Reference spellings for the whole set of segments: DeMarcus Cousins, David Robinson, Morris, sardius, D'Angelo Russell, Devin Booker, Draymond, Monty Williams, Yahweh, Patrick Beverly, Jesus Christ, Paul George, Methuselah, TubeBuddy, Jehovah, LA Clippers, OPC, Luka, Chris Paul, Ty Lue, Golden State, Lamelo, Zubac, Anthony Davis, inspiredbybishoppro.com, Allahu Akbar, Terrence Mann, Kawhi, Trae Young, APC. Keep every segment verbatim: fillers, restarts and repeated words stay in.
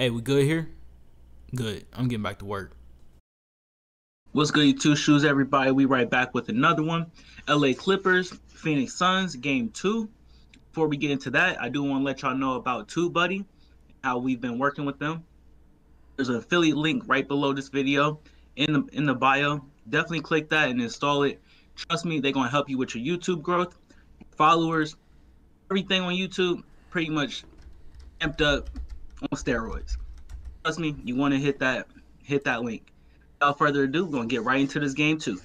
Hey, we good here? Good. I'm getting back to work. What's good, you two shoes, everybody? We right back with another one. L A Clippers, Phoenix Suns, game two. Before we get into that, I do want to let y'all know about TubeBuddy, how we've been working with them. There's an affiliate link right below this video in the, in the bio. Definitely click that and install it. Trust me, they're going to help you with your YouTube growth, followers, everything on YouTube, pretty much amped up on steroids. Trust me, you want to hit that, hit that link. Without further ado, we're going to get right into this game, too.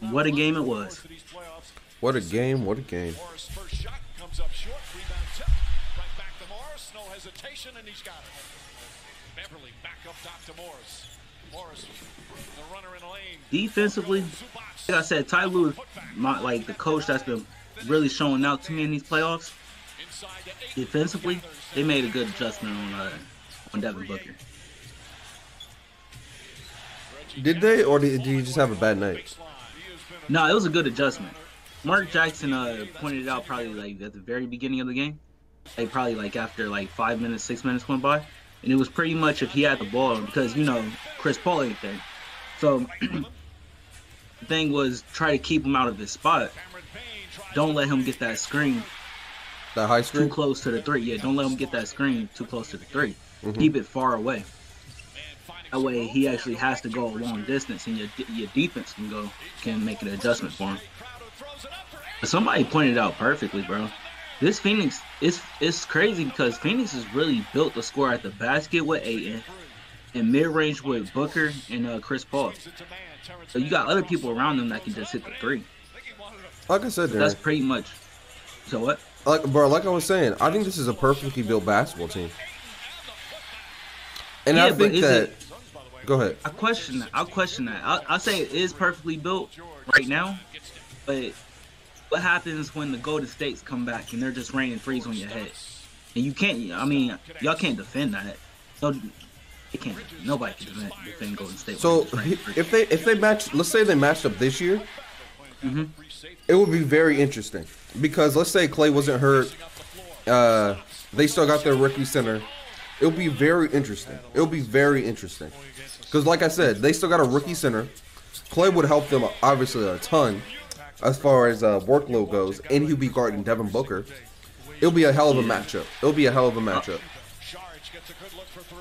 What a game it was. What a game, what a game. Morris' first shot comes up short, rebound tip. Right back to Morris, no hesitation, and he's got it. Beverly back up top to Morris. Morris, the runner in the lane. Defensively, like I said, Ty Lue is my, like, the coach that's been really showing out to me in these playoffs. Defensively, they made a good adjustment on, uh, on Devin Booker. Did they, or did you just have a bad night? No, it was a good adjustment. Mark Jackson uh, pointed it out probably like at the very beginning of the game. Like probably like after like five minutes, six minutes went by. And it was pretty much if he had the ball because, you know, Chris Paul ain't there. So the thing was try to keep him out of his spot. Don't let him get that screen. That high screen? Too close to the three. Yeah, don't let him get that screen too close to the three. Mm-hmm. Keep it far away. That way he actually has to go a long distance, and your your defense can go can make an adjustment for him. But somebody pointed out perfectly, bro. This Phoenix is it's crazy because Phoenix is really built to score at the basket with Ayton and mid range with Booker and uh, Chris Paul. So you got other people around them that can just hit the three. Like I said, so that's pretty much. So what? Like bro, like I was saying, I think this is a perfectly built basketball team. And yeah, I think that. It, Go ahead. I question that. I question that. I I say it is perfectly built right now, but what happens when the Golden States come back and they're just raining threes on your head, and you can't? I mean, y'all can't defend that. So it can't. Nobody can defend, defend Golden State. So if they if they match, let's say they matched up this year, mm-hmm. It would be very interesting because let's say Klay wasn't hurt, uh, they still got their rookie center. It'll be very interesting. It'll be very interesting. Because like I said, they still got a rookie center. Klay would help them obviously a ton as far as uh, workload goes, and he'll be guarding Devin Booker. It'll be a hell of a matchup. It'll be a hell of a matchup.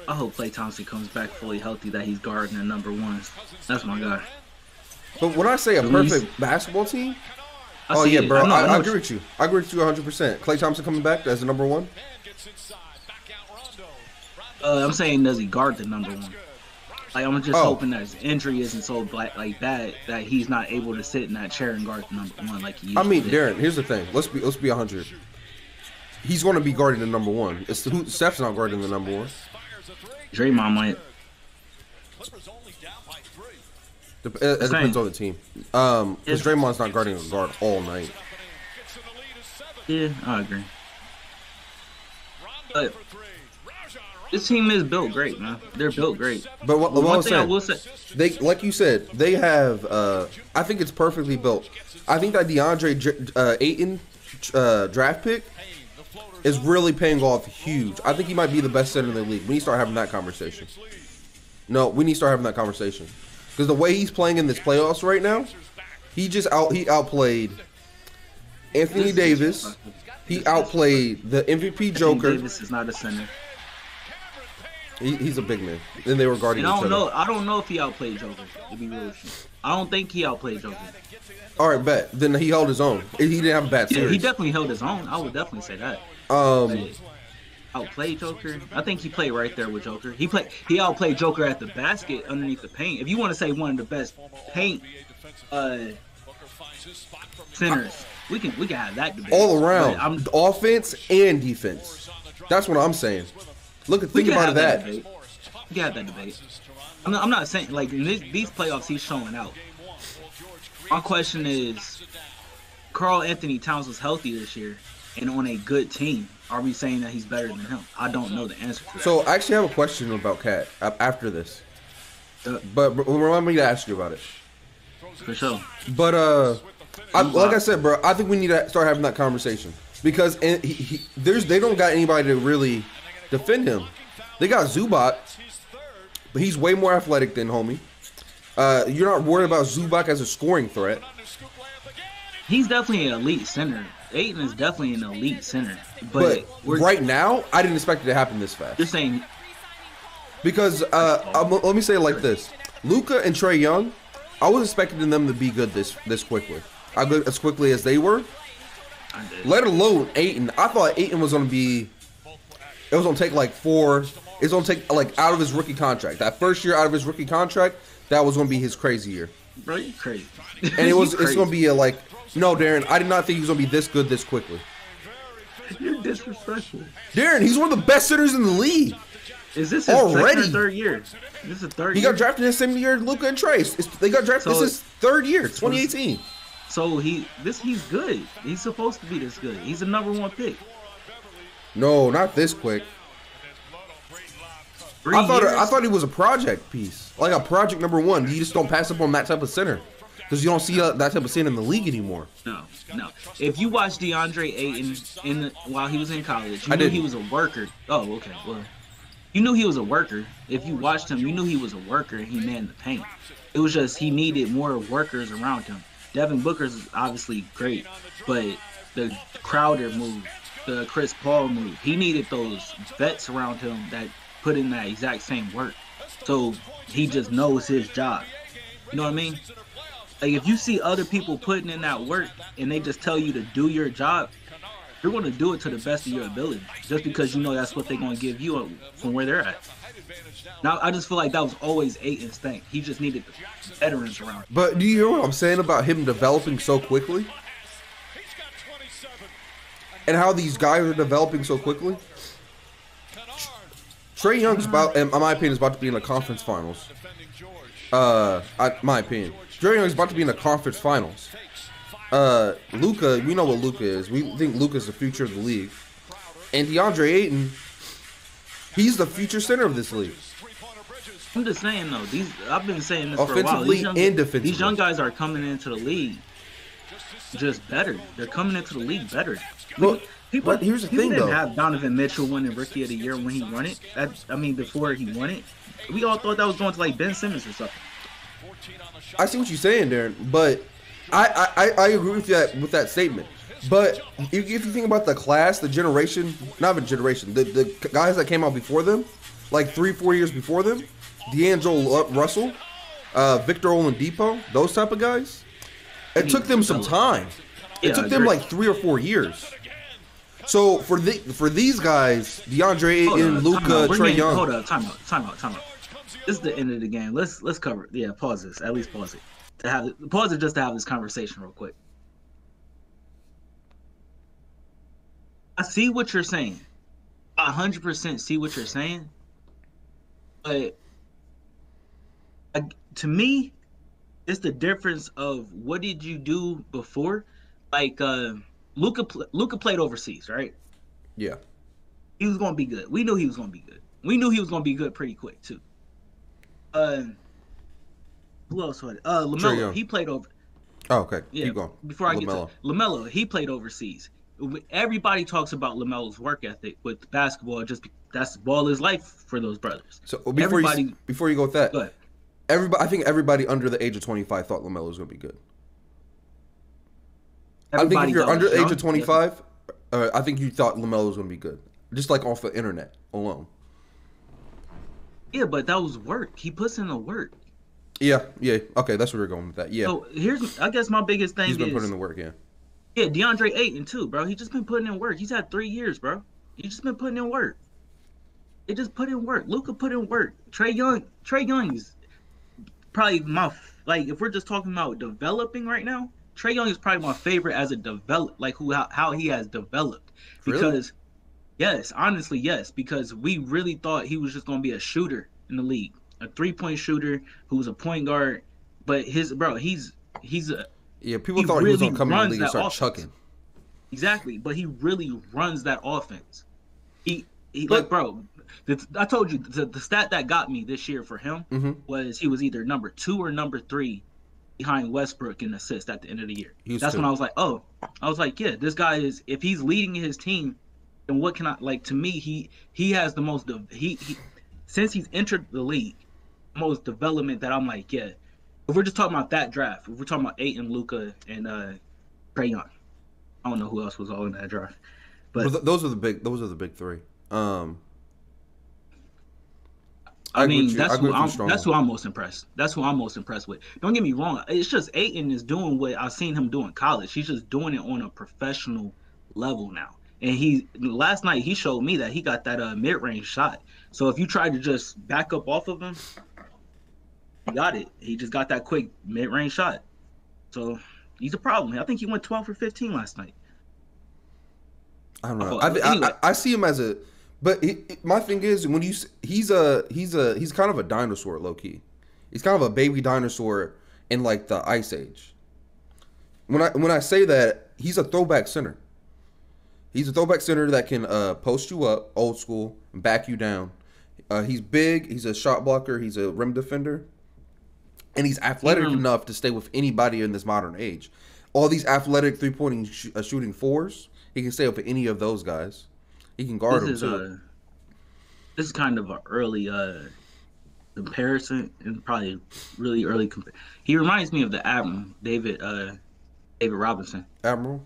I hope Klay Thompson comes back fully healthy, that he's guarding at number one. That's my guy. But when I say a perfect basketball team, I oh yeah, it. bro, I, I, I agree with you. I agree with you one hundred percent. Klay Thompson coming back as the number one. Uh, I'm saying, does he guard the number one? Like, I'm just oh. hoping that his injury isn't so black, like bad that he's not able to sit in that chair and guard the number one like he used I mean, to Darren, here's the thing. Let's be let's be one hundred. He's going to be guarding the number one. It's who Steph's not guarding the number one. Draymond might. Dep it it depends on the team. Um, because Draymond's not guarding the guard all night. Yeah, I agree. But this team is built great, man. They're built great. But what, what one I was thing saying, I will say, they like you said, they have. Uh, I think it's perfectly built. I think that DeAndre uh, Ayton uh, draft pick is really paying off huge. I think he might be the best center in the league. We need to start having that conversation. No, we need to start having that conversation because the way he's playing in this playoffs right now, he just out he outplayed Anthony Davis. He outplayed the M V P Joker. Anthony Davis is not a center. He, he's a big man. Then they were guarding. And I don't each other. know. I don't know if he outplayed Joker. To be real, I don't think he outplayed Joker. All right, bet. Then he held his own. He didn't have a bad series. Yeah, he definitely held his own. I would definitely say that. Um, like, outplayed Joker. I think he played right there with Joker. He played. He outplayed Joker at the basket underneath the paint. If you want to say one of the best paint uh, centers, we can we can have that debate. All around, I'm, offense and defense. That's what I'm saying. Look at think about that. that we got that debate. I'm not, I'm not saying like in this, these playoffs he's showing out. My question is, Carl Anthony Towns was healthy this year and on a good team. Are we saying that he's better than him? I don't know the answer to that. So I actually have a question about Cat after this, but remind me to ask you about it. For sure. But uh, I, like I said, bro, I think we need to start having that conversation. because he, he, there's they don't got anybody to really defend him. They got Zubac, but he's way more athletic than homie. Uh, you're not worried about Zubac as a scoring threat. He's definitely an elite center. Ayton is definitely an elite center. But, but right now, I didn't expect it to happen this fast. This ain't because uh, I'm, let me say it like this: Luka and Trae Young, I was expecting them to be good this this quickly, I, as quickly as they were. Let alone Ayton. I thought Ayton was gonna be. It was gonna take like four. It's gonna take like out of his rookie contract. That first year out of his rookie contract, that was gonna be his crazy year. Bro, you crazy. And it was. It's gonna be a like. No, Darren, I did not think he was gonna be this good this quickly. You're disrespectful. Darren, he's one of the best centers in the league. Is this his already second or third year? This is third. He year? got drafted his same year. Luka and Trace. It's, they got drafted. So this is third year, twenty eighteen. So he, this he's good. He's supposed to be this good. He's a number one pick. No, not this quick. Three I thought years? I thought he was a project piece, like a project number one. You just don't pass up on that type of center because you don't see that type of center in the league anymore. No, no. If you watch DeAndre Ayton in the, while he was in college, you I knew didn't. he was a worker. Oh, okay. Well, you knew he was a worker. If you watched him, you knew he was a worker. He manned the paint. It was just he needed more workers around him. Devin Booker's obviously great, but the Crowder move, the Chris Paul move, he needed those vets around him that put in that exact same work. So he just knows his job. You know what I mean? Like if you see other people putting in that work and they just tell you to do your job, you're going to do it to the best of your ability just because you know that's what they're going to give you from where they're at. Now, I just feel like that was always Ayton's thing. He just needed the veterans around him. But do you hear what I'm saying about him developing so quickly? And how these guys are developing so quickly? Trae Young's about, in my opinion, is about to be in the conference finals. Uh, I, my opinion. Trae Young's about to be in the conference finals. Uh, Luka, we know what Luka is. We think Luka's the future of the league. And DeAndre Ayton, he's the future center of this league. I'm just saying though, these I've been saying this for a while. These young, and defensively, these young guys are coming into the league just better. They're coming into the league better. Well, people, but here's the people thing didn't though. Have Donovan Mitchell winning Rookie of the Year when he won it. That I mean, before he won it, we all thought that was going to like Ben Simmons or something. I see what you're saying, Darren, but I I, I agree with that with that statement. But if you think about the class, the generation, not even generation, the, the guys that came out before them, like three, four years before them, D'Angelo Russell, uh, Victor Oladipo, those type of guys, it took them some time. It yeah, took them like three or four years. So for the for these guys, DeAndre Ayton, Luka, Trae Young. Hold up, time out, time out, time out. This is the end of the game. Let's let's cover it. Yeah, pause this. At least pause it. To have it, pause it just to have this conversation real quick. I see what you're saying. I one hundred percent see what you're saying. But I, to me, it's the difference of what did you do before? Like, uh, Luka, Luka played overseas, right? Yeah. He was going to be good. We knew he was going to be good. We knew he was going to be good pretty quick, too. Uh, who else was it? Uh, Lamelo, he played over. Oh, okay. Yeah, keep going. Before I Lamelo. get to Lamelo, he played overseas. Everybody talks about Lamelo's work ethic with basketball. Just that's ball is life for those brothers. So before you, before you go with that, go ahead. everybody, I think everybody under the age of twenty-five thought Lamelo was going to be good. Everybody I think if you're under the age of twenty-five, yeah. uh, I think you thought Lamelo was going to be good, just like off the internet alone. Yeah, but that was work. He puts in the work. Yeah, yeah. Okay, that's where we're going with that. Yeah. So here's, I guess, my biggest thing. He's been is, putting in the work. Yeah. Yeah, DeAndre Ayton too, bro. He's just been putting in work. He's had three years, bro. He's just been putting in work. They just put in work. Luka put in work. Trae Young, Trae Young is probably my like. If we're just talking about developing right now, Trae Young is probably my favorite as a develop, like who how, how he has developed. Because really? yes, honestly, yes, because we really thought he was just gonna be a shooter in the league, a three point shooter who was a point guard. But his bro, he's he's a Yeah, people he thought really he was going to come in the league and start offense. chucking. Exactly, but he really runs that offense. He, he but, like, bro, the, I told you, the, the stat that got me this year for him mm-hmm. was he was either number two or number three behind Westbrook in assists at the end of the year. Houston. That's when I was like, oh, I was like, yeah, this guy is, if he's leading his team, then what can I, like, to me, he he has the most, he, he since he's entered the league, most development that I'm like, yeah, if we're just talking about that draft, if we're talking about Ayton, Luka, and uh, Trae Young, I don't know who else was all in that draft, but well, those are the big, those are the big three. Um, I, I mean, that's I who I'm, that's who I'm most impressed. That's who I'm most impressed with. Don't get me wrong. It's just Ayton is doing what I've seen him do in college. He's just doing it on a professional level now. And he last night he showed me that he got that uh, mid-range shot. So if you try to just back up off of him, he got it. He just got that quick mid-range shot. So he's a problem. I think he went twelve for fifteen last night. I don't know. I, I, anyway. I, I see him as a. But he, my thing is, when you he's a he's a he's kind of a dinosaur, low key. He's kind of a baby dinosaur in like the Ice Age. When I when I say that, he's a throwback center. He's a throwback center that can uh, post you up, old school, and back you down. Uh, he's big. He's a shot blocker. He's a rim defender, and he's athletic mm-hmm. enough to stay with anybody in this modern age. All these athletic three-pointing sh uh, shooting fours, he can stay with any of those guys. He can guard this him too. A, this is kind of an early uh, comparison, and probably really early. Compa he reminds me of the Admiral, David uh, David Robinson. Admiral.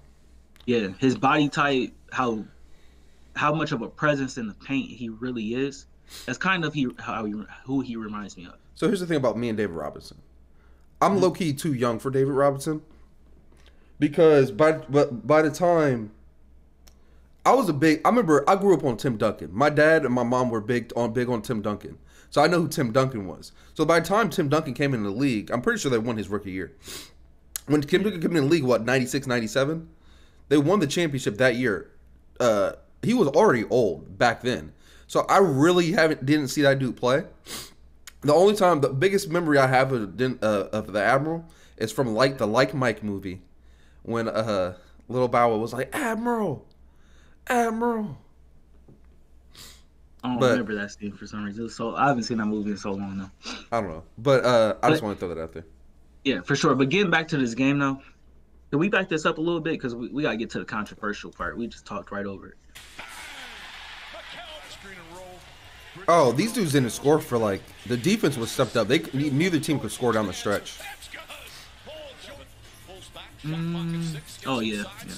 Yeah, his body type, how how much of a presence in the paint he really is. That's kind of he how he, who he reminds me of. So here's the thing about me and David Robinson. I'm mm-hmm. low key too young for David Robinson because by but by the time. I was a big. I remember I grew up on Tim Duncan. My dad and my mom were big on big on Tim Duncan, so I know who Tim Duncan was. So by the time Tim Duncan came into the league, I'm pretty sure they won his rookie year. When Tim Duncan came into the league, what ninety-six, ninety-seven, they won the championship that year. Uh, he was already old back then, so I really haven't didn't see that dude play. The only time, the biggest memory I have of, uh, of the Admiral is from like the Like Mike movie, when uh, Little Bow was like Admiral. Admiral. I don't but, remember that scene for some reason. So I haven't seen that movie in so long though. I don't know, but uh, I but, just want to throw that out there. Yeah, for sure. But getting back to this game though, can we back this up a little bit because we, we gotta get to the controversial part. We just talked right over it. Oh, these dudes didn't score for like the defense was stepped up. They neither team could score down the stretch. Mm, oh yeah. yeah.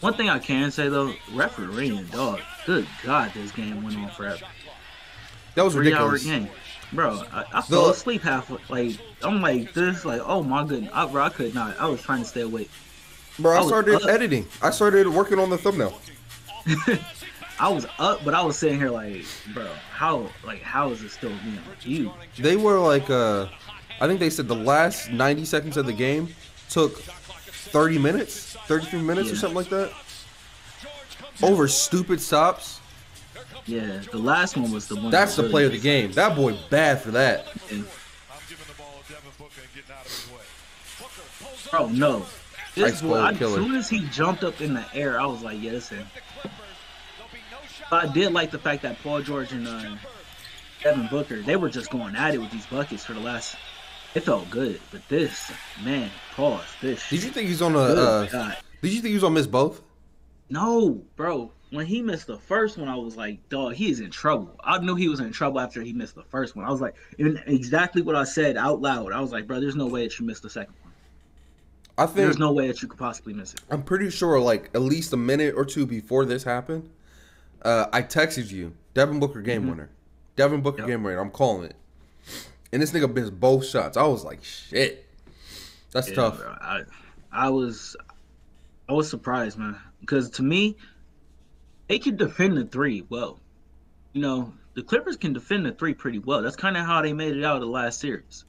One thing I can say though, refereeing, dog. Good God, this game went on forever. That was a three-hour game, bro. I, I fell asleep half. Like I'm like this, like oh my goodness, I, bro, I could not. I was trying to stay awake. Bro, I, I started up. editing. I started working on the thumbnail. I was up, but I was sitting here like, bro, how, like, how is it still being you? They were like, uh, I think they said the last ninety seconds of the game took thirty minutes. thirty-three minutes yeah. or something like that. Over stupid stops. Yeah, the last one was the one. That's the really play of the game. That boy bad for that. Yeah. Bro, no. This is what I, as soon as he jumped up in the air, I was like, yeah, that's him. But I did like the fact that Paul George and uh, Devin Booker, they were just going at it with these buckets for the last... It felt good, but this man, pause. This. Did you think he's on a? Uh, did you think he was on miss both? No, bro. When he missed the first one, I was like, dog, he is in trouble. I knew he was in trouble after he missed the first one. I was like, exactly what I said out loud. I was like, bro, there's no way that you missed the second one. I think there's no way that you could possibly miss it. I'm pretty sure, like at least a minute or two before this happened, uh, I texted you, Devin Booker game mm-hmm. winner, Devin Booker yep. game winner. I'm calling it. And this nigga missed both shots. I was like, shit. That's yeah, tough. Bro. I, I was I was surprised, man. Because to me, they can defend the three well. You know, the Clippers can defend the three pretty well. That's kind of how they made it out of the last series.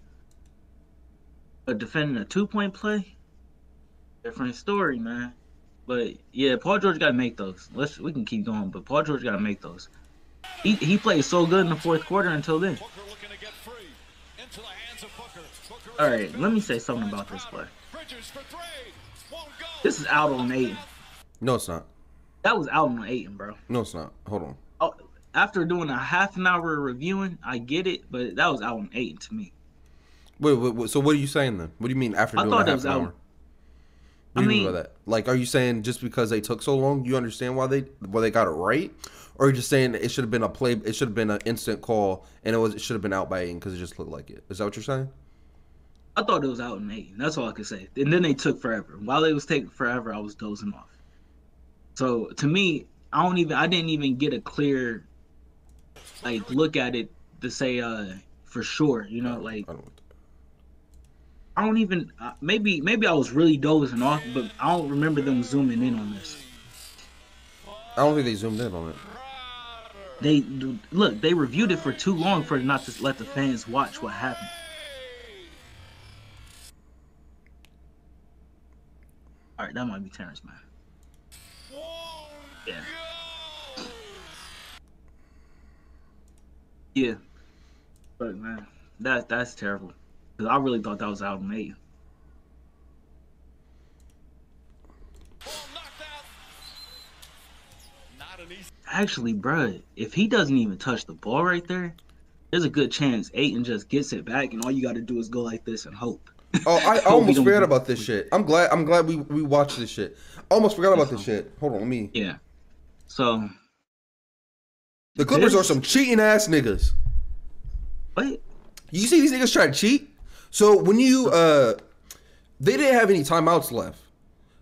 But defending a two-point play, different story, man. But, yeah, Paul George got to make those. Let's We can keep going, but Paul George got to make those. He, he played so good in the fourth quarter until then. All right, let me say something about this play. This is out on Ayton. No, it's not. That was out on Ayton, bro. No, it's not. Hold on. Oh, after doing a half an hour of reviewing, I get it, but that was out on Ayton to me. Wait, wait, wait, so what are you saying then? What do you mean after doing a half an hour? What do you mean by that? Like, are you saying just because they took so long, you understand why they why they got it right, or are you just saying it should have been a play? It should have been an instant call, and it was it should have been out by Ayton because it just looked like it. Is that what you're saying? I thought it was out in Ayton. That's all I could say. And then they took forever. While it was taking forever, I was dozing off. So to me, I don't even. I didn't even get a clear, like, look at it to say uh for sure. You know, like. I don't I don't even uh, maybe maybe I was really dozing off, but I don't remember them zooming in on this. I don't think they zoomed in on it. They look, they reviewed it for too long for not to let the fans watch what happened. All right, that might be Terrence Mann. Yeah. Yeah. But man, that that's terrible. Cause I really thought that was out of me. Actually, bro, if he doesn't even touch the ball right there, there's a good chance Ayton just gets it back, and all you got to do is go like this and hope. Oh, I, I almost forgot about this shit. I'm glad. I'm glad we we watched this shit. I almost forgot about this shit. Hold on, let me. Yeah. So the Clippers this... are some cheating ass niggas. What? You see these niggas try to cheat? So when you, uh, they didn't have any timeouts left.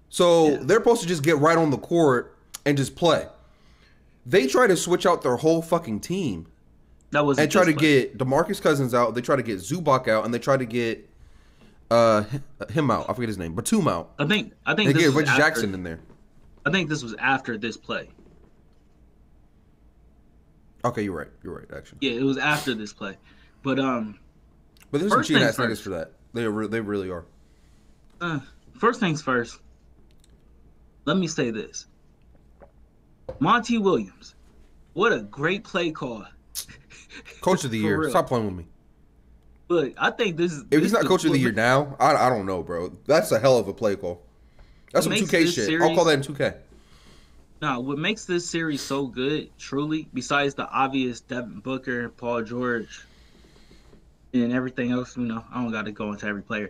So yeah. They're supposed to just get right on the court and just play. They try to switch out their whole fucking team. That was And try to play. Get DeMarcus Cousins out. They try to get Zubac out, and they try to get uh, him out. I forget his name. Batum out. I think I think they this get Rich Jackson after, in there. I think this was after this play. Okay, you're right. You're right, actually. Yeah, it was after this play. But um, but there's some cheating ass niggas for that. They re they really are. Uh, first things first. Let me say this. Monty Williams, what a great play call. Coach of the year. Real. Stop playing with me. Look, I think this is. If this he's not coach of the year now, I I don't know, bro. That's a hell of a play call. That's some two K shit. Series, I'll call that in two K. Nah, what makes this series so good, truly, besides the obvious Devin Booker, Paul George. And everything else, you know, I don't got to go into every player.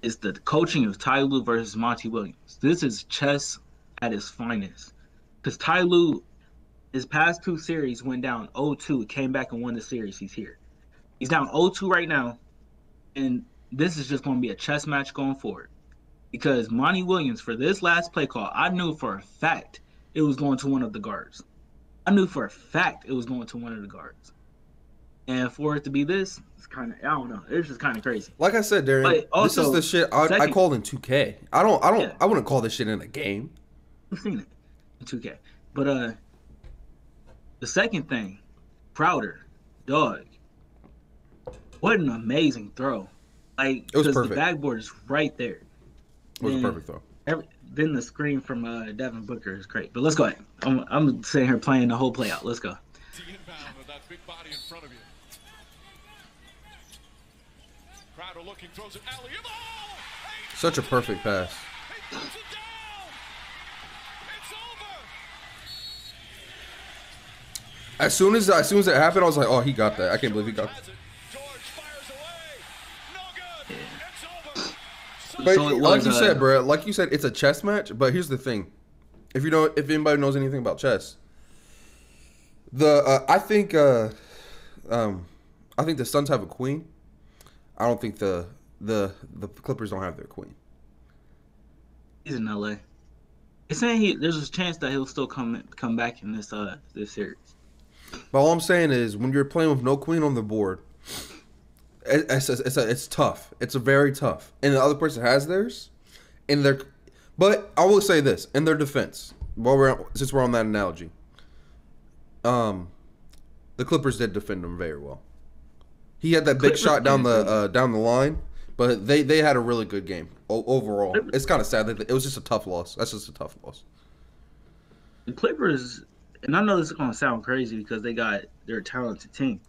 It's the coaching of Ty Lue versus Monty Williams. This is chess at its finest. Because Ty Lue, his past two series went down oh two, came back and won the series. He's here. He's down oh two right now. And this is just going to be a chess match going forward. Because Monty Williams, for this last play call, I knew for a fact it was going to one of the guards. I knew for a fact it was going to one of the guards. And for it to be this, it's kind of, I don't know. It's just kind of crazy. Like I said, Darren, also, this is the shit I, second, I called in two K. I don't, I don't, yeah. I wouldn't call this shit in a game. I've seen it in two K. But uh, the second thing, Crowder, dog, what an amazing throw. Like, because the backboard is right there. It was and a perfect throw. Every, then the screen from uh, Devin Booker is great. But let's go ahead. I'm, I'm sitting here playing the whole play out. Let's go. The inbound with that big body in front of you. Crowder looking, throws an alley. Such a perfect pass. It puts it down. It's over. As soon as as soon as it happened, I was like, "Oh, he got that! I can't believe he got that." Yeah. But so like was, you uh, said, bro, like you said, it's a chess match. But here's the thing: if you don't, if anybody knows anything about chess, the uh, I think, uh, um, I think the Suns have a queen. I don't think the the the Clippers don't have their queen. He's in L A. It's saying he there's a chance that he'll still come come back in this uh this series. But all I'm saying is when you're playing with no queen on the board, it, it's a, it's a, it's tough. It's a very tough. And the other person has theirs, and their. But I will say this in their defense, while we're since we're on that analogy. Um, the Clippers did defend them very well. He had that big shot down the uh, down the line, but they, they had a really good game overall. It's kind of sad that it was just a tough loss. That's just a tough loss. The Clippers, and I know this is going to sound crazy because they got their talented team,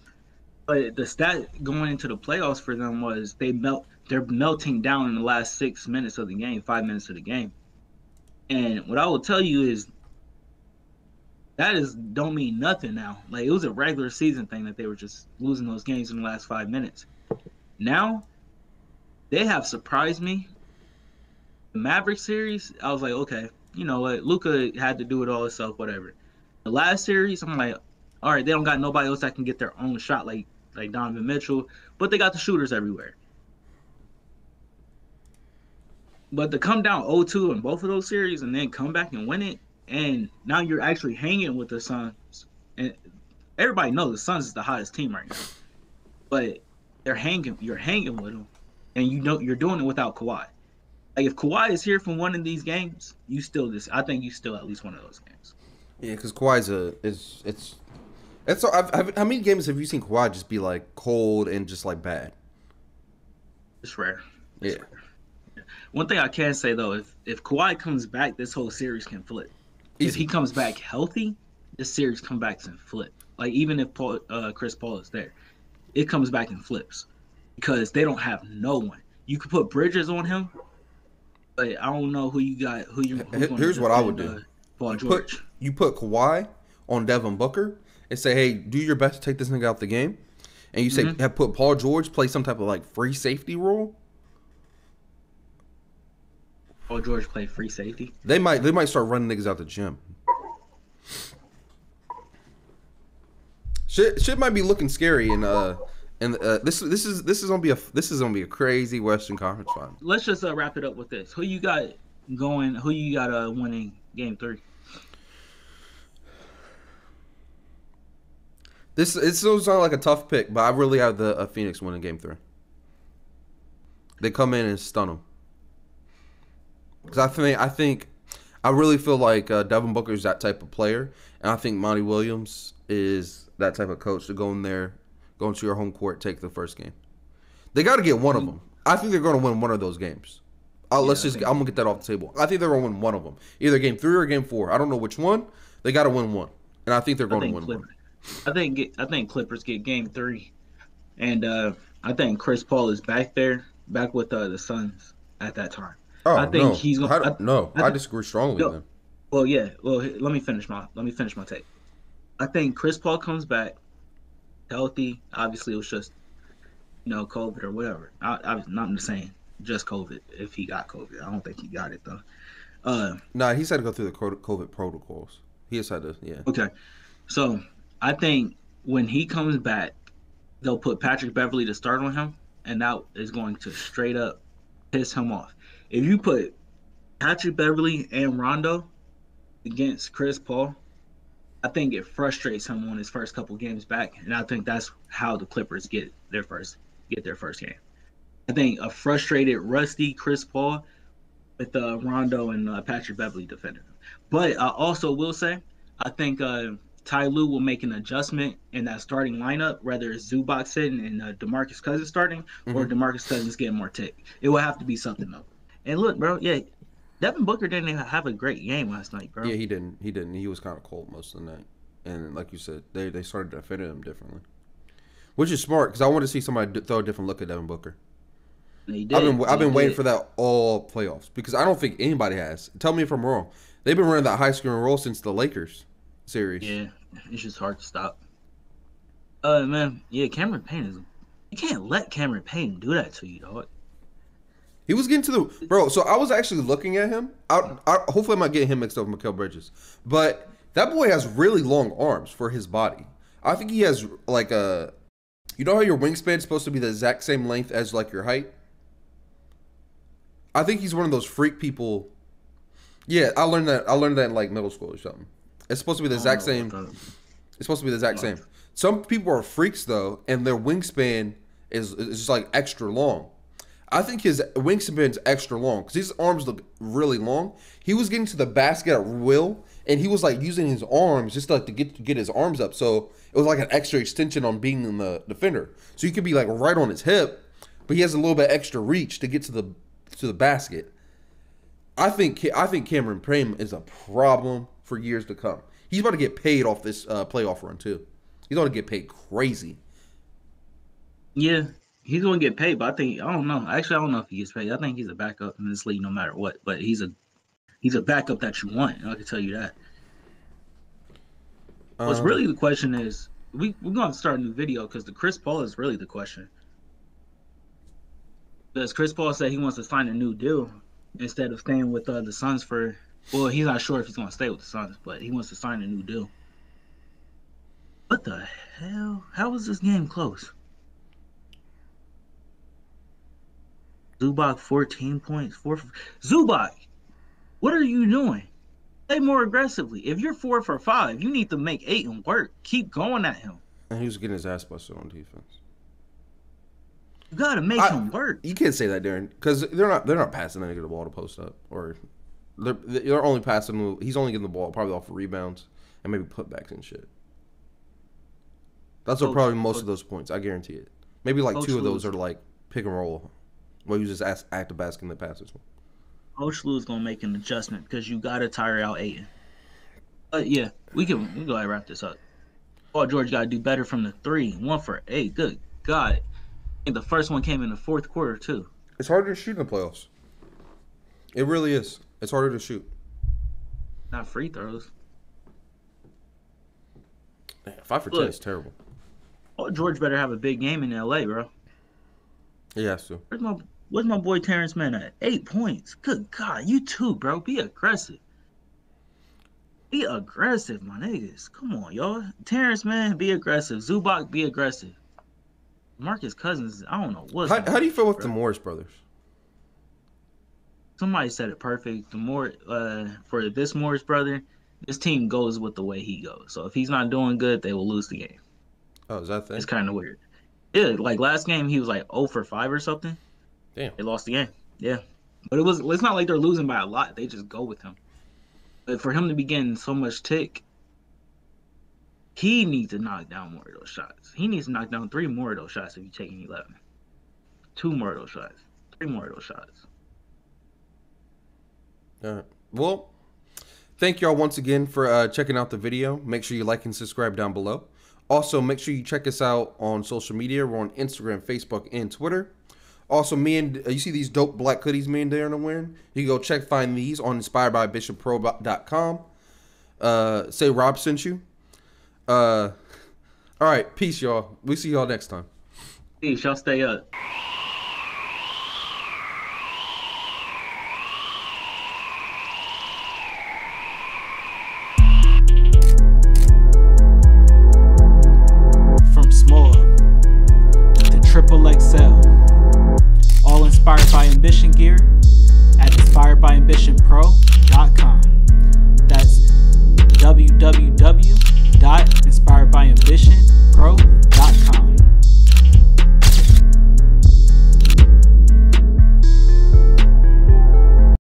but the stat going into the playoffs for them was they melt. They're melting down in the last six minutes of the game, five minutes of the game. And what I will tell you is that is don't mean nothing now. Like, it was a regular season thing that they were just losing those games in the last five minutes. Now, they have surprised me. The Maverick series, I was like, okay, you know what, Luka had to do it all himself, whatever. The last series, I'm like, all right, they don't got nobody else that can get their own shot like like Donovan Mitchell, but they got the shooters everywhere. But to come down oh two in both of those series and then come back and win it, and now you're actually hanging with the Suns. And everybody knows the Suns is the hottest team right now, but they're hanging. You're hanging with them, and you know you're doing it without Kawhi. Like if Kawhi is here from one of these games, you still this. I think you still at least one of those games. Yeah, because Kawhi's a is it's that's so. I've, I've, how many games have you seen Kawhi just be like cold and just like bad? It's rare. It's yeah. Rare. Yeah. One thing I can say though, if if Kawhi comes back, this whole series can flip. Easy. If he comes back healthy, this series comes back and flip. Like even if Paul, uh, Chris Paul is there, it comes back and flips because they don't have no one. You could put Bridges on him, but I don't know who you got. Who you? Here's what I would do. Paul George. Put, you put Kawhi on Devin Booker and say, hey, do your best to take this nigga out the game, and you say mm-hmm. have put Paul George play some type of like free safety role. Paul George play free safety. They might they might start running niggas out the gym. Shit, shit might be looking scary, and uh, and uh, this this is this is gonna be a this is gonna be a crazy Western Conference final. Let's just uh, wrap it up with this. Who you got going? Who you got uh, winning Game Three? This it's still sound like a tough pick, but I really have the uh, Phoenix winning Game Three. They come in and stun them. Because I think I think I really feel like uh, Devin Booker is that type of player, and I think Monty Williams is that type of coach to go in there, go into your home court, take the first game. They got to get one of them. I think they're going to win one of those games. Uh, let's yeah, just I'm gonna get that off the table. I think they're gonna win one of them, either game three or game four. I don't know which one. They got to win one, and I think they're going to win Clippers. one. I think get, I think Clippers get game three, and uh, I think Chris Paul is back there, back with uh, the Suns at that time. Oh, I think no. he's gonna, I, I, no, I, I disagree strongly. No, then. Well, yeah. Well, let me finish my let me finish my take. I think Chris Paul comes back healthy. Obviously, it was just you know COVID or whatever. I, I was not I'm just saying just COVID. If he got COVID, I don't think he got it though. Uh, no, nah, he's had to go through the COVID protocols. He just had to, yeah. Okay, so I think when he comes back, they'll put Patrick Beverly to start on him, and that is going to straight up piss him off. If you put Patrick Beverly and Rondo against Chris Paul, I think it frustrates him on his first couple games back, and I think that's how the Clippers get their first get their first game. I think a frustrated, rusty Chris Paul with uh, Rondo and uh, Patrick Beverly defending him. But I also will say, I think uh, Ty Lue will make an adjustment in that starting lineup, whether it's Zubac sitting and uh, DeMarcus Cousins starting, mm-hmm. or DeMarcus Cousins getting more tick. It will have to be something though. And look, bro, yeah, Devin Booker didn't even have a great game last night, bro. Yeah, he didn't. He didn't. He was kind of cold most of the night. And like you said, they, they started defending him differently, which is smart because I want to see somebody throw a different look at Devin Booker. He did. I've been, I've been waiting for that all playoffs because I don't think anybody has. Tell me if I'm wrong. They've been running that high screen roll since the Lakers series. Yeah, it's just hard to stop. Uh, man, yeah, Cameron Payne is – you can't let Cameron Payne do that to you, dog. He was getting to the bro. So I was actually looking at him. I, I hopefully I'm not getting him mixed up with Mikel Bridges, but that boy has really long arms for his body. I think he has like a, you know how your wingspan is supposed to be the exact same length as like your height. I think he's one of those freak people. Yeah, I learned that. I learned that in like middle school or something. It's supposed to be the exact same. It's supposed to be the exact same. Some people are freaks though, and their wingspan is is just like extra long. I think his wingspan's extra long because his arms look really long. He was getting to the basket at will, and he was like using his arms just to, like to get to get his arms up. So it was like an extra extension on being in the defender. So you could be like right on his hip, but he has a little bit extra reach to get to the to the basket. I think I think Cameron Payne is a problem for years to come. He's about to get paid off this uh, playoff run too. He's about to get paid crazy. Yeah. He's gonna get paid, but I think I don't know. Actually, I don't know if he gets paid. I think he's a backup in this league, no matter what. But he's a he's a backup that you want. I can tell you that. Um, What's really the question is we we're gonna start a new video because the Chris Paul is really the question. Because Chris Paul said he wants to sign a new deal instead of staying with uh, the Suns for. Well, he's not sure if he's going to stay with the Suns, but he wants to sign a new deal. What the hell? How was this game close? Zubac, fourteen points. Four for... Zubac, what are you doing? Play more aggressively. If you're four for five, you need to make eight and work. Keep going at him. And he was getting his ass busted on defense. You gotta make I, him work. You can't say that, Darren, because they're not—they're not passing that nigga the ball to post up, or they're—they're they're only passing. He's only getting the ball probably off of rebounds and maybe putbacks and shit. That's coach, what probably most coach. of those points. I guarantee it. Maybe like coach two of those Lou's. are like pick and roll, where you just ask, active basking the passes. Coach Lou's gonna make an adjustment because you gotta tire out Ayton. But yeah, we can we can go ahead and wrap this up. Paul George gotta do better from the three. One for eight. Good God. The first one came in the fourth quarter too. It's harder to shoot in the playoffs. It really is. It's harder to shoot. Not free throws. Man, five for Look, ten is terrible. Oh, George better have a big game in L A, bro. He has to. Where's my Where's my boy Terrence Mann at? Eight points. Good God, you too, bro. Be aggressive. Be aggressive, my niggas. Come on, y'all. Terrence Mann, be aggressive. Zubac, be aggressive. Marcus Cousins, I don't know what. How, how do you feel with the Morris brothers? Somebody said it perfect. The more uh, for this Morris brother, this team goes with the way he goes. So if he's not doing good, they will lose the game. Oh, is that the thing? It's kind of weird. Yeah, like last game he was like oh for five or something. Damn, they lost the game. Yeah, but it was. It's not like they're losing by a lot. They just go with him. But for him to be getting so much tick. He needs to knock down more of those shots. He needs to knock down three more of those shots if you're taking eleven. Two more of those shots. Three more of those shots. All right. Well, thank y'all once again for uh, checking out the video. Make sure you like and subscribe down below. Also, make sure you check us out on social media. We're on Instagram, Facebook, and Twitter. Also, me and uh, you see these dope black hoodies me and Darren are wearing? You can go check, find these on inspired by bishop pro dot com. Uh, say Rob sent you. Uh, all right, peace, y'all. We'll see y'all next time. Peace, y'all stay up. From small to triple X L, all inspired by ambition gear at Inspired by Ambition Pro.